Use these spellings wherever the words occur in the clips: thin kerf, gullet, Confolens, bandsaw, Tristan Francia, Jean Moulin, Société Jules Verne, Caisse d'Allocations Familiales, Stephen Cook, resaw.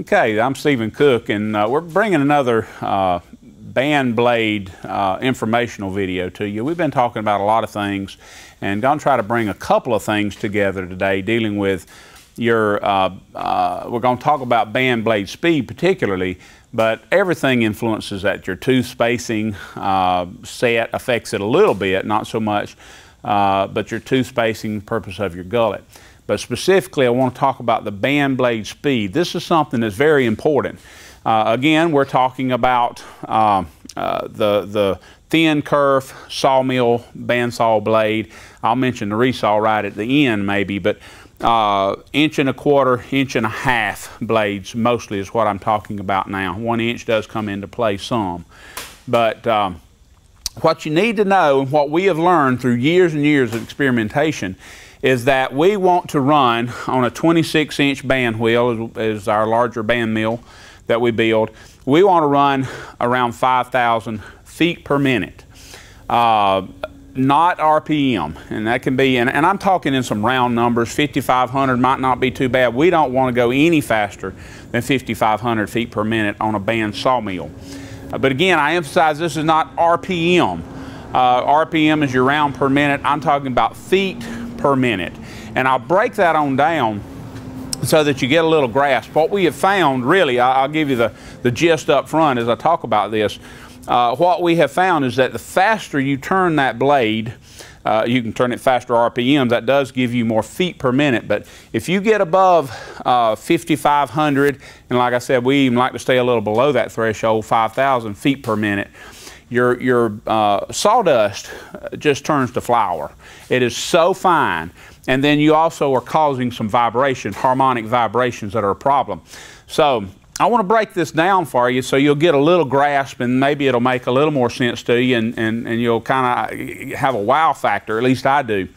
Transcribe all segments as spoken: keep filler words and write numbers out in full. Okay, I'm Stephen Cook, and uh, we're bringing another uh, band blade uh, informational video to you. We've been talking about a lot of things, and gonna try to bring a couple of things together today, dealing with your, uh, uh, we're gonna talk about band blade speed particularly, but everything influences that. Your tooth spacing uh, set affects it a little bit, not so much, uh, but your tooth spacing, the purpose of your gullet. But specifically, I want to talk about the band blade speed. This is something that's very important. Uh, again, we're talking about uh, uh, the, the thin kerf, sawmill, bandsaw blade. I'll mention the resaw right at the end maybe, but uh, inch and a quarter, inch and a half blades mostly is what I'm talking about now. One inch does come into play some. But um, what you need to know, and what we have learned through years and years of experimentation, is that we want to run on a twenty-six inch band wheel, is our larger band mill that we build. We want to run around five thousand feet per minute, uh, not R P M. And that can be, and, and I'm talking in some round numbers, fifty-five hundred might not be too bad. We don't want to go any faster than fifty-five hundred feet per minute on a band sawmill. Uh, but again, I emphasize this is not R P M. Uh, R P M is your round per minute. I'm talking about feet per minute. And I'll break that on down so that you get a little grasp. What we have found, really, I'll give you the, the gist up front as I talk about this. Uh, what we have found is that the faster you turn that blade, uh, you can turn it faster R P M, that does give you more feet per minute. But if you get above uh, fifty-five hundred, and like I said, we even like to stay a little below that threshold, five thousand feet per minute, Your, your uh, sawdust just turns to flour. It is so fine. And then you also are causing some vibrations, harmonic vibrations that are a problem. So I want to break this down for you so you'll get a little grasp, and maybe it'll make a little more sense to you, and, and, and you'll kind of have a wow factor, at least I do.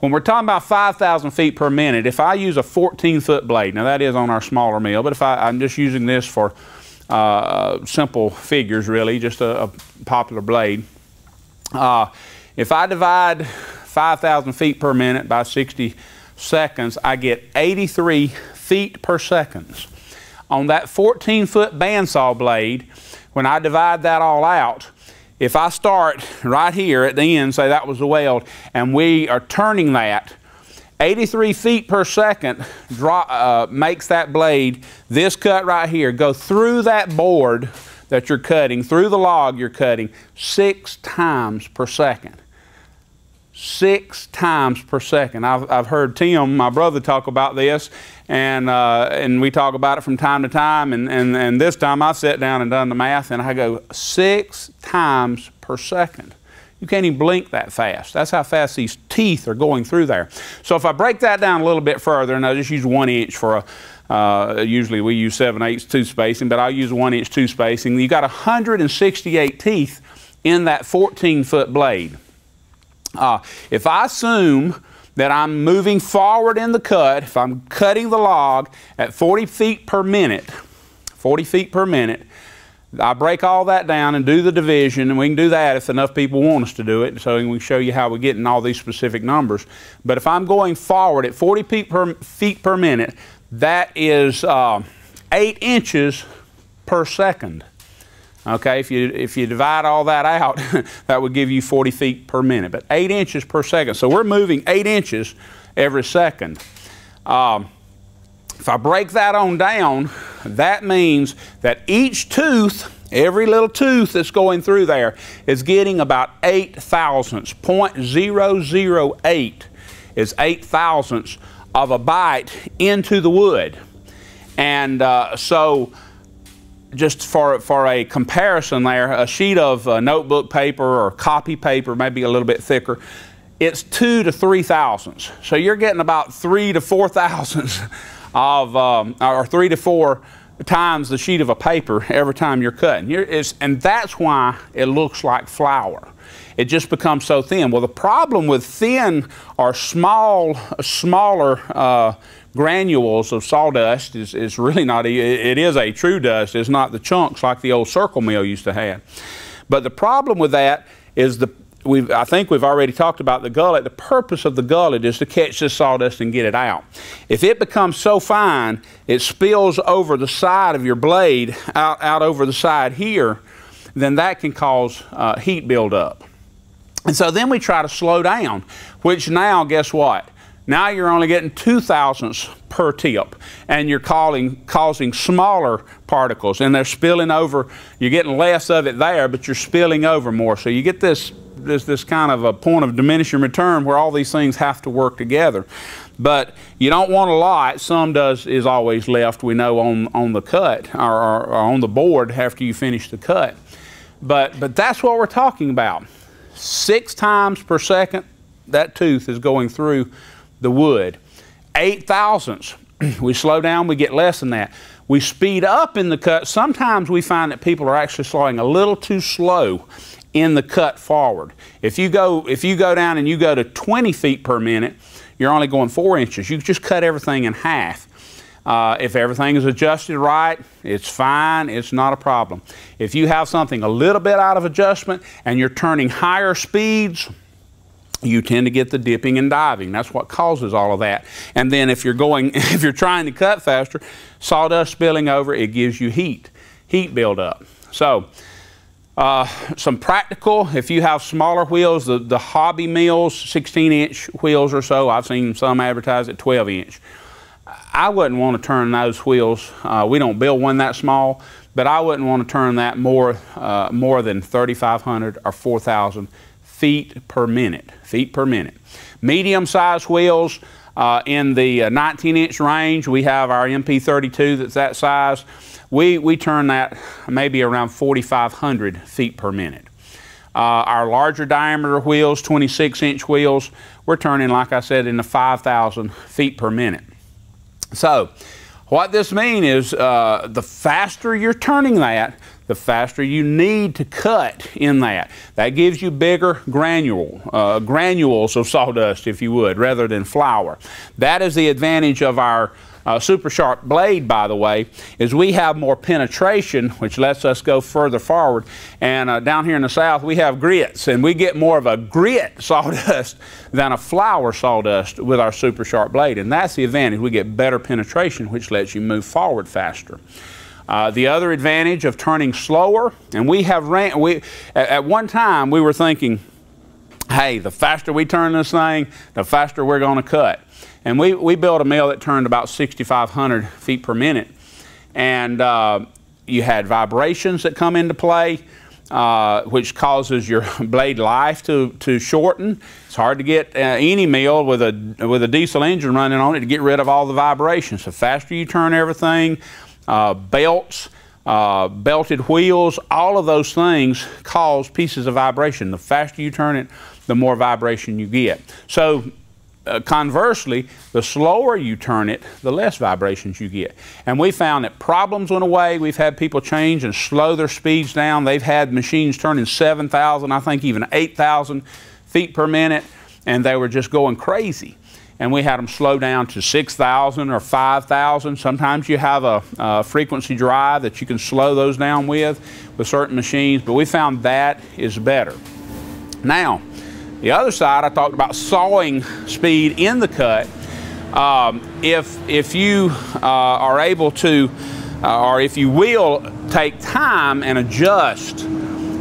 When we're talking about five thousand feet per minute, if I use a fourteen foot blade, now that is on our smaller mill, but if I, I'm just using this for Uh, simple figures, really, just a, a popular blade. Uh, if I divide five thousand feet per minute by sixty seconds, I get eighty-three feet per second. On that fourteen foot bandsaw blade, when I divide that all out, if I start right here at the end, say that was the weld, and we are turning that, eighty-three feet per second draw, uh, makes that blade, this cut right here, go through that board that you're cutting, through the log you're cutting, six times per second. Six times per second. I've, I've heard Tim, my brother, talk about this, and, uh, and we talk about it from time to time, and, and, and this time I sat down and done the math, and I go six times per second. You can't even blink that fast. That's how fast these teeth are going through there. So if I break that down a little bit further, and I just use one inch for a, uh, usually we use seven eighths tooth spacing, but I'll use one inch tooth spacing. You got one hundred sixty-eight teeth in that fourteen foot blade. Uh, if I assume that I'm moving forward in the cut, if I'm cutting the log at forty feet per minute, forty feet per minute, I break all that down and do the division, and we can do that if enough people want us to do it, so we can show you how we're getting all these specific numbers. But if I'm going forward at forty feet per, feet per minute, that is uh, eight inches per second. Okay, if you, if you divide all that out, that would give you forty feet per minute, but eight inches per second. So we're moving eight inches every second. Um, If I break that on down, that means that each tooth, every little tooth that's going through there, is getting about eight thousandths. point zero zero eight is eight thousandths of a bite into the wood. And uh, so just for, for a comparison there, a sheet of uh, notebook paper or copy paper, maybe a little bit thicker, it's two to three thousandths. So you're getting about three to four thousandths of um, or three to four times the sheet of a paper every time you're cutting. You're, it's, and that's why it looks like flour. It just becomes so thin. Well, the problem with thin or small, smaller uh, granules of sawdust is, is really not, a, it is a true dust. It's not the chunks like the old circle mill used to have. But the problem with that is the We've, I think we've already talked about the gullet. The purpose of the gullet is to catch this sawdust and get it out. If it becomes so fine it spills over the side of your blade, out, out over the side here, then that can cause uh, heat buildup. And so then we try to slow down, which now, guess what? Now you're only getting two thousandths per tip, and you're calling, causing smaller particles, and they're spilling over. You're getting less of it there, but you're spilling over more. So you get this This, this kind of a point of diminishing return where all these things have to work together. But you don't want a lot. Some does is always left, we know, on, on the cut or, or, or on the board after you finish the cut. But, but that's what we're talking about. Six times per second, that tooth is going through the wood. Eight thousandths. We slow down, we get less than that. We speed up in the cut. Sometimes we find that people are actually slowing a little too slow in the cut forward. If you go if you go down and you go to twenty feet per minute, you're only going four inches. You just cut everything in half. Uh, if everything is adjusted right, it's fine. It's not a problem. If you have something a little bit out of adjustment and you're turning higher speeds, you tend to get the dipping and diving. That's what causes all of that. And then if you're going, if you're trying to cut faster, sawdust spilling over, it gives you heat, heat buildup. So. Uh, some practical, if you have smaller wheels, the, the hobby mills, sixteen inch wheels or so, I've seen some advertised at twelve inch. I wouldn't want to turn those wheels, uh, we don't build one that small, but I wouldn't want to turn that more, uh, more than thirty-five hundred or four thousand feet per minute, feet per minute. Medium-sized wheels uh, in the nineteen inch range, we have our M P thirty-two that's that size. We, we turn that maybe around forty-five hundred feet per minute. Uh, our larger diameter wheels, twenty-six inch wheels, we're turning, like I said, in the five thousand feet per minute. So what this means is uh, the faster you're turning that, the faster you need to cut in that. That gives you bigger granule, uh, granules of sawdust, if you would, rather than flour. That is the advantage of our Uh, super sharp blade, by the way, is we have more penetration, which lets us go further forward. And uh, down here in the South, we have grits, and we get more of a grit sawdust than a flour sawdust with our super sharp blade. And that's the advantage. We get better penetration, which lets you move forward faster. Uh, the other advantage of turning slower, and we have ran, we, at, at one time we were thinking, hey, the faster we turn this thing, the faster we're going to cut. And we, we built a mill that turned about sixty-five hundred feet per minute. And uh, you had vibrations that come into play, uh, which causes your blade life to, to shorten. It's hard to get uh, any mill with a, with a diesel engine running on it to get rid of all the vibrations. The faster you turn everything, uh, belts, uh, belted wheels, all of those things cause pieces of vibration. The faster you turn it, the more vibration you get. So, Uh, conversely, the slower you turn it, the less vibrations you get. And we found that problems went away. We've had people change and slow their speeds down. They've had machines turning seven thousand, I think even eight thousand feet per minute, and they were just going crazy. And we had them slow down to six thousand or five thousand. Sometimes you have a, a frequency drive that you can slow those down with, with certain machines, but we found that is better. Now, the other side, I talked about sawing speed in the cut. Um, if, if you uh, are able to, uh, or if you will, take time and adjust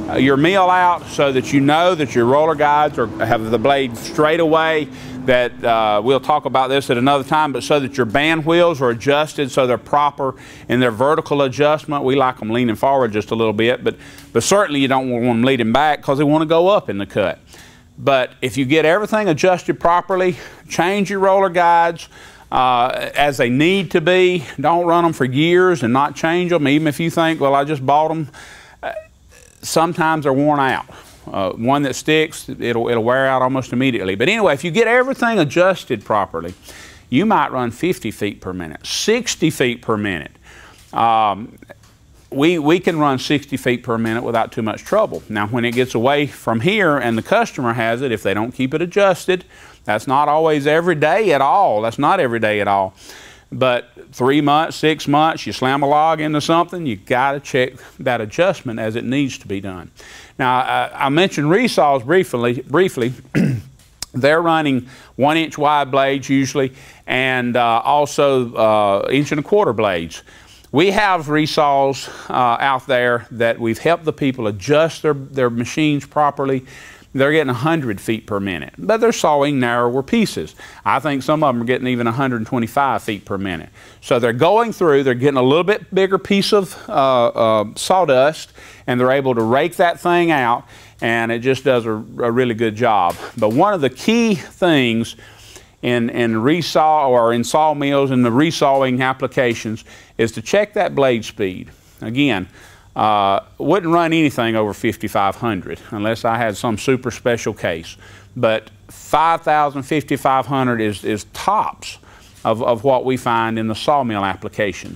uh, your mill out so that you know that your roller guides are, have the blade straight away, that uh, we'll talk about this at another time, but so that your band wheels are adjusted so they're proper in their vertical adjustment. We like them leaning forward just a little bit, but, but certainly you don't want them leaning back because they want to go up in the cut. But if you get everything adjusted properly, change your roller guides uh, as they need to be. Don't run them for years and not change them, even if you think, well, I just bought them. Uh, sometimes they're worn out. Uh, one that sticks, it'll, it'll wear out almost immediately. But anyway, if you get everything adjusted properly, you might run fifty feet per minute, sixty feet per minute. Um, We, we can run sixty feet per minute without too much trouble. Now, when it gets away from here and the customer has it, if they don't keep it adjusted, that's not always every day at all. That's not every day at all. But three months, six months, you slam a log into something, you got to check that adjustment as it needs to be done. Now, I, I mentioned resaws briefly. briefly. They're running one inch wide blades usually, and uh, also uh, inch and a quarter blades. We have resaws uh, out there that we've helped the people adjust their, their machines properly. They're getting one hundred feet per minute, but they're sawing narrower pieces. I think some of them are getting even one hundred twenty-five feet per minute. So they're going through, they're getting a little bit bigger piece of uh, uh, sawdust, and they're able to rake that thing out, and it just does a, a really good job. But one of the key things in, in resaw or in sawmills and the resawing applications is to check that blade speed. Again, Uh, wouldn't run anything over fifty-five hundred unless I had some super special case. But five thousand, fifty-five hundred is, is tops of, of what we find in the sawmill applications.